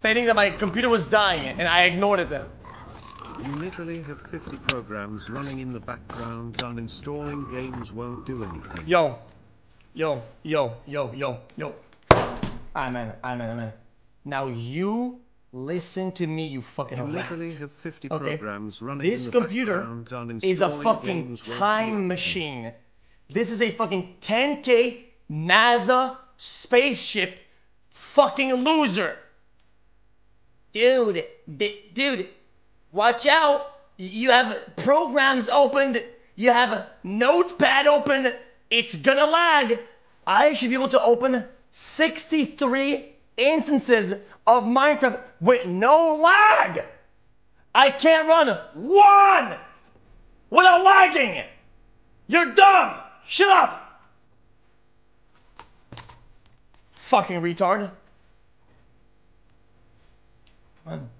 stating that my computer was dying and I ignored them. You literally have 50 programs running in the background. Uninstalling games won't do anything. Yo. Amen. Now you listen to me, you fucking rat. You literally have 50 programs running in the background. This computer is a fucking time machine. This is a fucking 10K NASA spaceship fucking loser. Dude, watch out. You have programs opened. You have a notepad open. It's gonna lag. I should be able to open 63 instances of Minecraft with no lag. I can't run one without lagging. You're dumb. Shut up! Fucking retard. Come on.